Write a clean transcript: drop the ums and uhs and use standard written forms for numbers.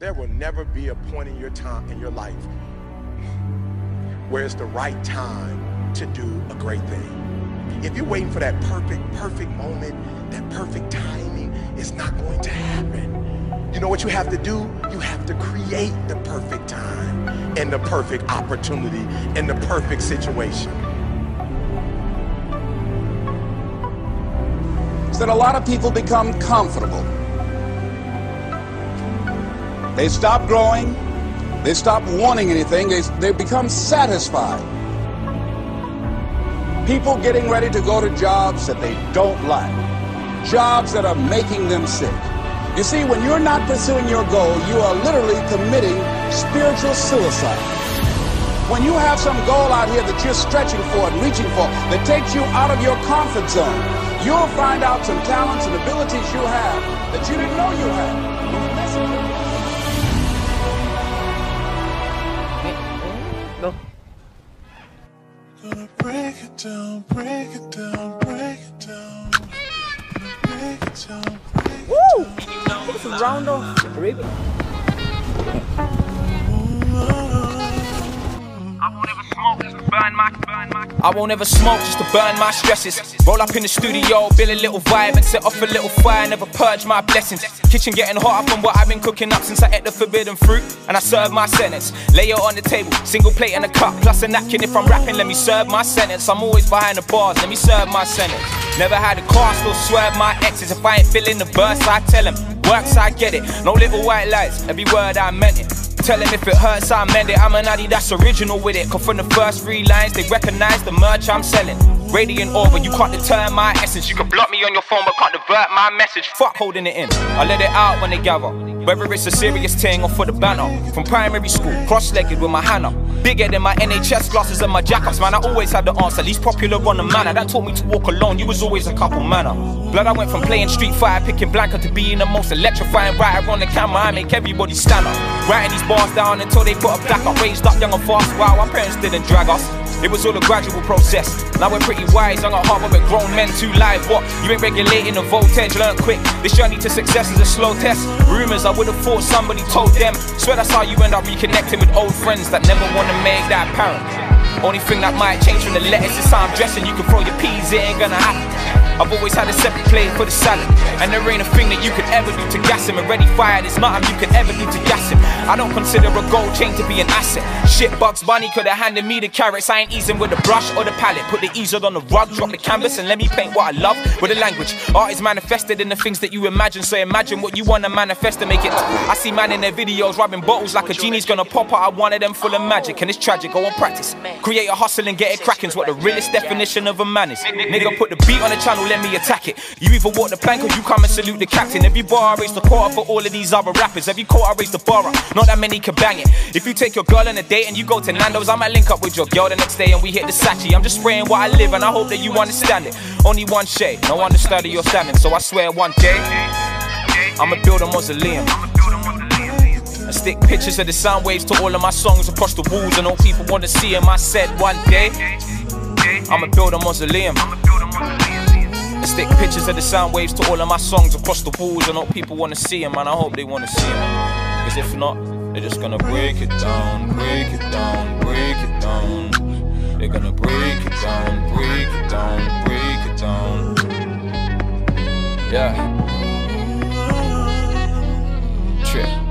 There will never be a point in your time, in your life, where it's the right time to do a great thing. If you're waiting for that perfect moment, that perfect timing, it's not going to happen. You know what you have to do? You have to create the perfect time and the perfect opportunity and the perfect situation. That a lot of people become comfortable. They stop growing, they stop wanting anything, they become satisfied. People getting ready to go to jobs that they don't like, jobs that are making them sick. You see, when you're not pursuing your goal, you are literally committing spiritual suicide. When you have some goal out here that you're stretching for and reaching for that takes you out of your comfort zone, you'll find out some talents and abilities you have that you didn't know you had. No. Gonna break it down, break it down, break it down. Break it down, break it down. Woo! It's a round of ribbon. I won't ever smoke just to burn my stresses. Roll up in the studio, build a little vibe and set off a little fire, never purge my blessings. Kitchen getting hot up on what I've been cooking up since I ate the forbidden fruit and I served my sentence. Lay it on the table, single plate and a cup, plus a napkin if I'm rapping, let me serve my sentence. I'm always behind the bars, let me serve my sentence. Never had a car, still swerve my exes. If I ain't feeling the verse, I tell him. Works, I get it. No little white lies, every word I meant it. Tell them if it hurts, I mend it. I'm an Adidas original with it. 'Cause from the first 3 lines, they recognize the merch I'm selling. Radiant aura, you can't deter my essence. You can block me on your phone, but can't divert my message. Fuck holding it in, I let it out when they gather. Whether it's a serious thing or for the banner. From primary school, cross-legged with my hand up. Bigger than my NHS glasses and my jack-ups. Man, I always had the answer, least popular on the manor. That taught me to walk alone, you was always a couple manner. Blood, I went from playing Street Fighter, picking Blanca, to being the most electrifying writer on the camera. I make everybody stand up, writing these bars down until they put a plaque up. Raised up young and fast, wow, our parents didn't drag us. It was all a gradual process. Now we're pretty wise, young at heart, but we're grown men too live. What? You ain't regulating the voltage, learn quick. This journey to success is a slow test. Rumors, I would've thought somebody told them. Swear that's how you end up reconnecting with old friends that never wanna make that apparent. Only thing that might change from the letters is how I'm dressing. You can throw your peas, it ain't gonna happen. I've always had a separate plate for the salad, and there ain't a thing that you could ever do to gas him. Already fired, there's nothing you could ever do to gas him. I don't consider a gold chain to be an asset. Shit, Bugs Bunny could've handed me the carrots. I ain't easing with the brush or the palette. Put the easel on the rug, drop the canvas, and let me paint what I love with the language. Art is manifested in the things that you imagine, so imagine what you wanna manifest to make it up. I see man in their videos rubbing bottles like a genie's gonna pop out of one of them full of magic, and it's tragic. Go on, practice. Create a hustle and get it crackin's what the realest definition of a man is. Nigga, put the beat on the channel, let me attack it. You either walk the plank or you come and salute the captain. Every bar I raise the quarter for all of these other rappers. Every quarter I raise the bar up, not that many can bang it. If you take your girl on a date and you go to Nando's, I might link up with your girl the next day and we hit the Sachi. I'm just spraying what I live and I hope that you understand it. Only one shade, no understudy your salmon. So I swear one day, I'ma build a mausoleum. I stick pictures of the sound waves to all of my songs across the walls and all people wanna see them. I said one day, I'ma build a mausoleum. I stick pictures of the sound waves to all of my songs across the walls and all people wanna see them, and I hope they wanna see them. 'Cause if not, they're just gonna break it down, break it down, break it down. They're gonna break it down, break it down, break it down. Yeah. Trip.